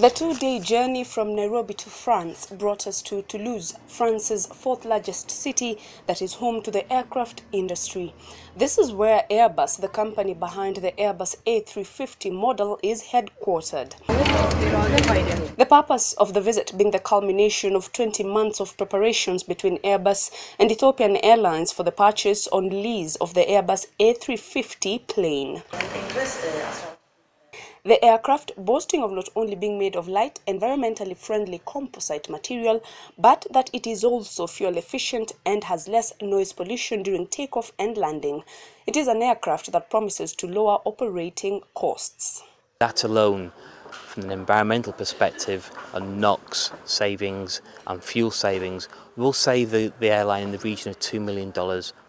The two-day journey from Nairobi to France brought us to Toulouse, France's fourth-largest city that is home to the aircraft industry. This is where Airbus, the company behind the Airbus A350 model, is headquartered. The purpose of the visit being the culmination of 20 months of preparations between Airbus and Ethiopian Airlines for the purchase on lease of the Airbus A350 plane. The aircraft, boasting of not only being made of light, environmentally friendly composite material, but that it is also fuel efficient and has less noise pollution during takeoff and landing. It is an aircraft that promises to lower operating costs. That alone, from an environmental perspective, and NOx savings and fuel savings, will save the airline in the region of $2 million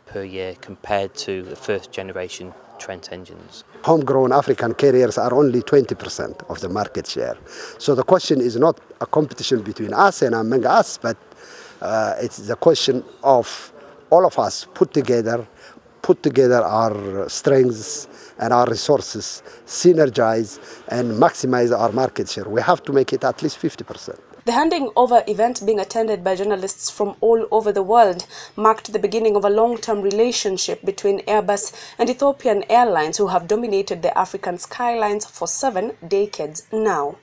per year compared to the first generation Trent engines. Homegrown African carriers are only 20% of the market share. So the question is not a competition between us and among us, but it's the question of all of us put together our strengths and our resources, synergize and maximize our market share. We have to make it at least 50%. The handing over event, being attended by journalists from all over the world, marked the beginning of a long-term relationship between Airbus and Ethiopian Airlines, who have dominated the African skylines for 7 decades now.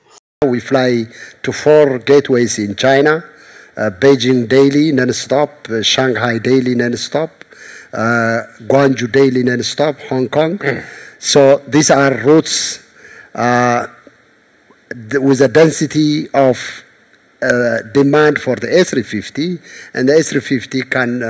We fly to 4 gateways in China, Beijing daily non-stop, Shanghai daily non-stop, Guangzhou daily non-stop, Hong Kong. So these are routes with a density of demand for the A350, and the A350 can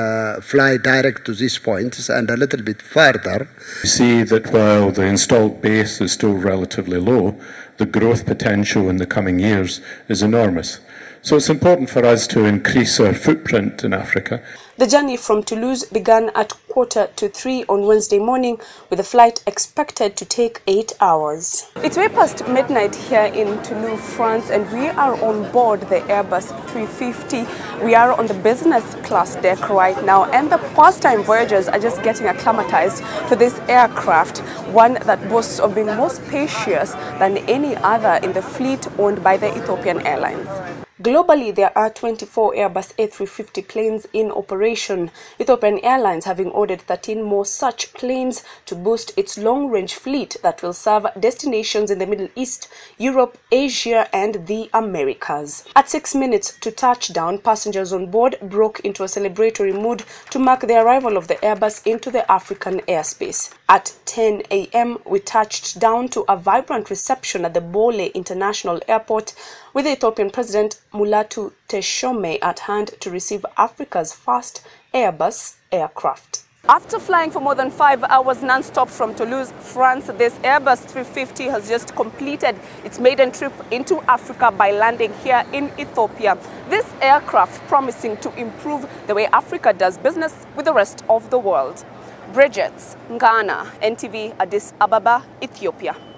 fly direct to these points and a little bit further. We see that while the installed base is still relatively low, the growth potential in the coming years is enormous. So it's important for us to increase our footprint in Africa. The journey from Toulouse began at 2:45 on Wednesday morning, with a flight expected to take 8 hours. It's way past midnight here in Toulouse, France, and we are on board the Airbus 350. We are on the business class deck right now, and the first-time voyagers are just getting acclimatized to this aircraft, one that boasts of being more spacious than any other in the fleet owned by the Ethiopian Airlines. Globally, there are 24 Airbus A350 planes in operation, Ethiopian Airlines having ordered 13 more such planes to boost its long-range fleet that will serve destinations in the Middle East, Europe, Asia and the Americas. At 6 minutes to touchdown, passengers on board broke into a celebratory mood to mark the arrival of the Airbus into the African airspace. At 10 a.m., we touched down to a vibrant reception at the Bole International Airport, with the Ethiopian President Mulatu Teshome at hand to receive Africa's first Airbus aircraft. After flying for more than 5 hours non-stop from Toulouse, France, this Airbus 350 has just completed its maiden trip into Africa by landing here in Ethiopia. This aircraft promising to improve the way Africa does business with the rest of the world. Brygettes Ngana, NTV, Addis Ababa, Ethiopia.